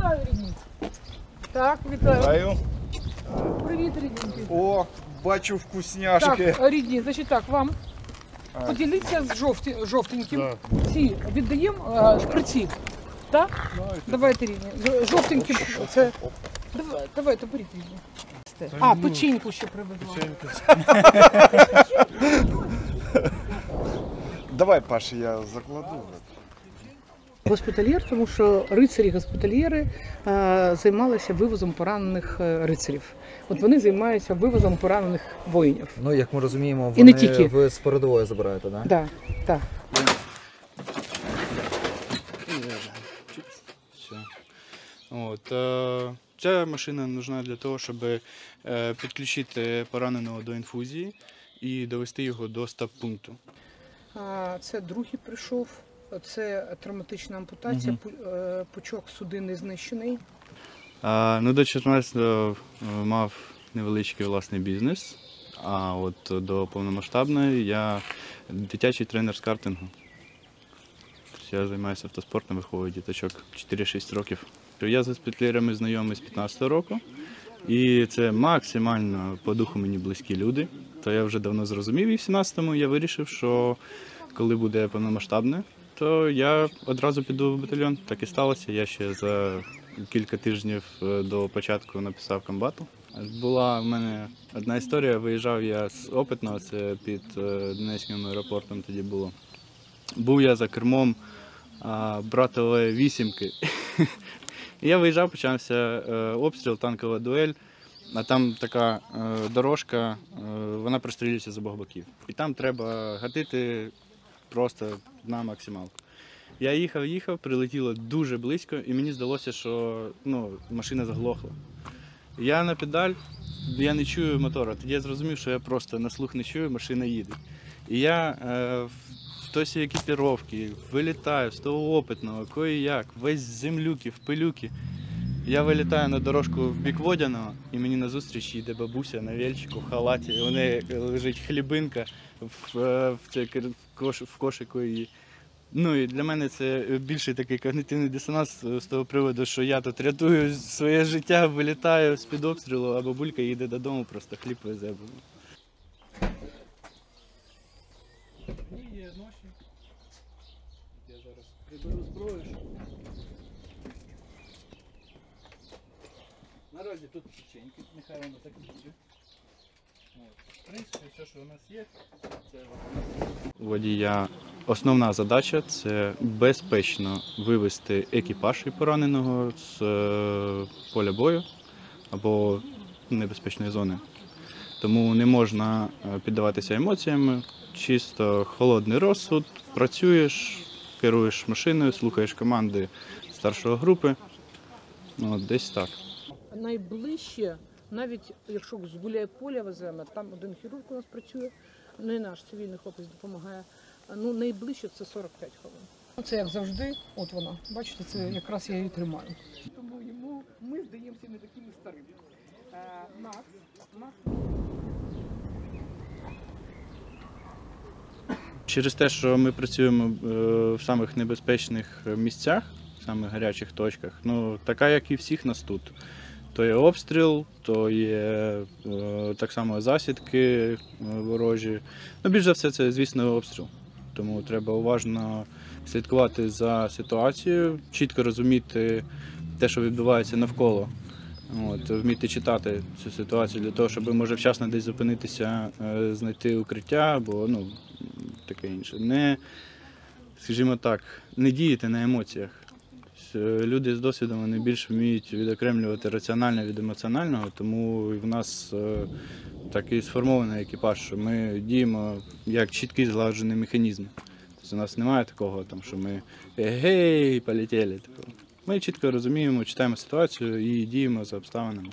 Вітаю, рідні. Так, вітаю. Вітаю. Привіт, рідненькі. О, бачу вкусняшки. Так, рідні, значить так, вам поділіться з жовтеньким. Ці віддаємо шприці. Так? Давайте, рідні. Жовтеньким. Це... Давайте, беріть, рідні. А, печеньку ще привезла. Давай, Паша, я закладу. Госпітальєр, тому що рицарі-госпітальєри займалися вивозом поранених рицарів. От вони займаються вивозом поранених воїнів. Ну, як ми розуміємо, вони ви з передової забираєте, так? Так, так. Ця машина потрібна для того, щоб підключити пораненого до інфузії і довести його до стаб-пункту. Це другий прийшов. Це травматична ампутація, пучок судини знищений. Ну, до 14-го мав невеличкий власний бізнес, а от до повномасштабної я дитячий тренер з картингу. Я займаюся автоспортом, виховую діточок 4-6 років. Я з госпітальєрами знайомий з 15-го року, і це максимально по духу мені близькі люди. То я вже давно зрозумів, і в 17-му я вирішив, що коли буде повномасштабне, то я одразу піду в батальйон. Так і сталося. Я ще за кілька тижнів до початку написав комбату. Була в мене одна історія. Виїжджав я з Опитного, це під Донецьким аеропортом тоді було. Був я за кермом братової вісімки. Я виїжджав, почався обстріл, танкова дуель. А там така дорожка, вона прострілюється з обох боків. І там треба гатити просто на максималку. Я їхав, прилетіло дуже близько, і мені здалося, що машина заглохла. Я на педаль, я не чую мотора. Тоді я зрозумів, що я просто на слух не чую, машина їде. І я в тосі екіпіровки вилітаю, з того Опитного, кої-як, весь з землюки, в пилюки. Я вилітаю на дорожку в бік Водяного, і мені назустріч йде бабуся на вельчику, в халаті. У неї лежить хлібинка в кошику її. Ну і для мене це більший такий когнітивний дисонанс з того приводу, що я тут рятую своє життя, вилітаю з-під обстрілу, а бабулька їде додому, просто хліб везе. Я зараз приберу зброю. Наразі тут печеньки, нехай воно так і буде. В принципі, все, що у нас є, це у водія. Основна задача – це безпечно вивезти екіпаж і пораненого з поля бою або небезпечної зони. Тому не можна піддаватися емоціям, чисто холодний розсуд, працюєш, керуєш машиною, слухаєш команди старшої групи, десь так. Найближче, навіть якщо з Гуляйполя веземо, там один хірург у нас працює, не наш цивільний хлопець допомагає, ну найближче це 45 хвилин. Це як завжди, от вона, бачите, це якраз я її тримаю. Тому йому ми здаємося не такими старими. Через те, що ми працюємо в самих небезпечних місцях, в самих гарячих точках, ну така, як і всіх нас тут. То є обстріл, то є так само засідки ворожі. Ну, більш за все це, звісно, обстріл. Тому треба уважно слідкувати за ситуацією, чітко розуміти те, що відбувається навколо. Вміти читати цю ситуацію для того, щоб, може, вчасно десь зупинитися, знайти укриття або таке інше. Не, скажімо так, не діяти на емоціях. Люди з досвідом, вони більш вміють відокремлювати раціональне від емоціонального, тому в нас так і сформований екіпаж, що ми діємо як чіткий злагоджений механізм. Тобто у нас немає такого, що ми «гей, полетіли». Ми чітко розуміємо, читаємо ситуацію і діємо за обставинами.